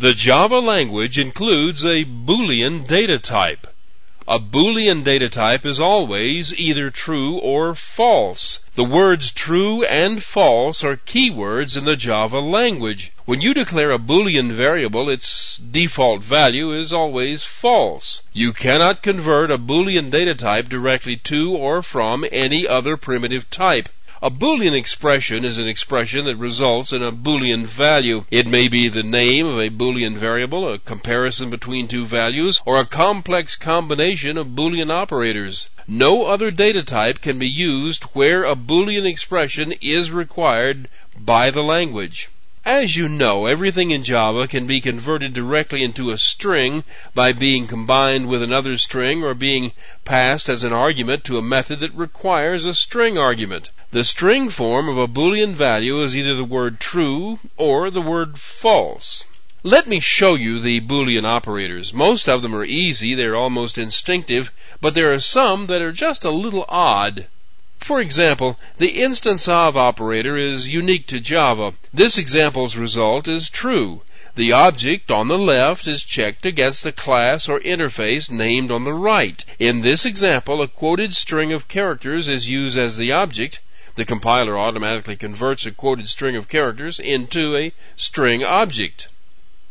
The Java language includes a Boolean data type. A Boolean data type is always either true or false. The words true and false are keywords in the Java language. When you declare a Boolean variable, its default value is always false. You cannot convert a Boolean data type directly to or from any other primitive type. A Boolean expression is an expression that results in a Boolean value. It may be the name of a Boolean variable, a comparison between two values, or a complex combination of Boolean operators. No other data type can be used where a Boolean expression is required by the language. As you know, everything in Java can be converted directly into a string by being combined with another string or being passed as an argument to a method that requires a string argument. The string form of a Boolean value is either the word true or the word false. Let me show you the Boolean operators. Most of them are easy, they're almost instinctive, but there are some that are just a little odd. For example, the instance of operator is unique to Java. This example's result is true. The object on the left is checked against the class or interface named on the right. In this example, a quoted string of characters is used as the object. The compiler automatically converts a quoted string of characters into a string object.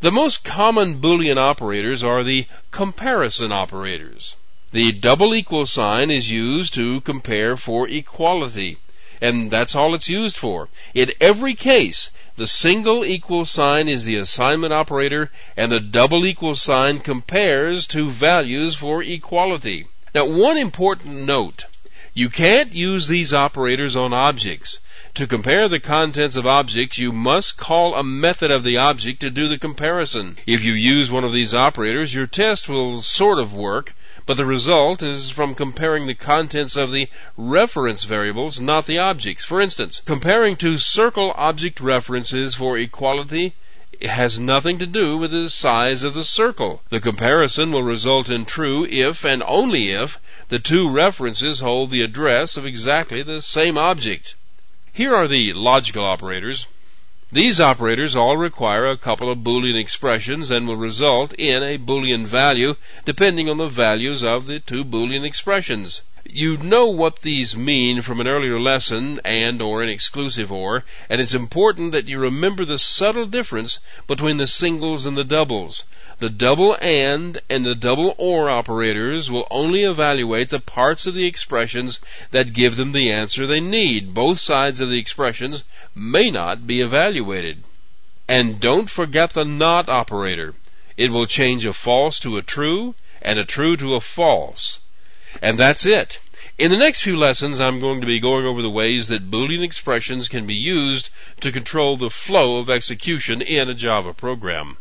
The most common Boolean operators are the comparison operators. The double equal sign is used to compare for equality, and that's all it's used for. In every case, the single equal sign is the assignment operator, and the double equal sign compares two values for equality. Now, one important note. You can't use these operators on objects. To compare the contents of objects, you must call a method of the object to do the comparison. If you use one of these operators, your test will sort of work, but the result is from comparing the contents of the reference variables, not the objects. For instance, comparing two circle object references for equality has nothing to do with the size of the circle. The comparison will result in true if, and only if, the two references hold the address of exactly the same object. Here are the logical operators. These operators all require a couple of Boolean expressions and will result in a Boolean value depending on the values of the two Boolean expressions. You know what these mean from an earlier lesson, AND or an exclusive OR, and it's important that you remember the subtle difference between the singles and the doubles. The double AND the double OR operators will only evaluate the parts of the expressions that give them the answer they need. Both sides of the expressions may not be evaluated. And don't forget the NOT operator. It will change a false to a true and a true to a false. And that's it. In the next few lessons, I'm going to be going over the ways that Boolean expressions can be used to control the flow of execution in a Java program.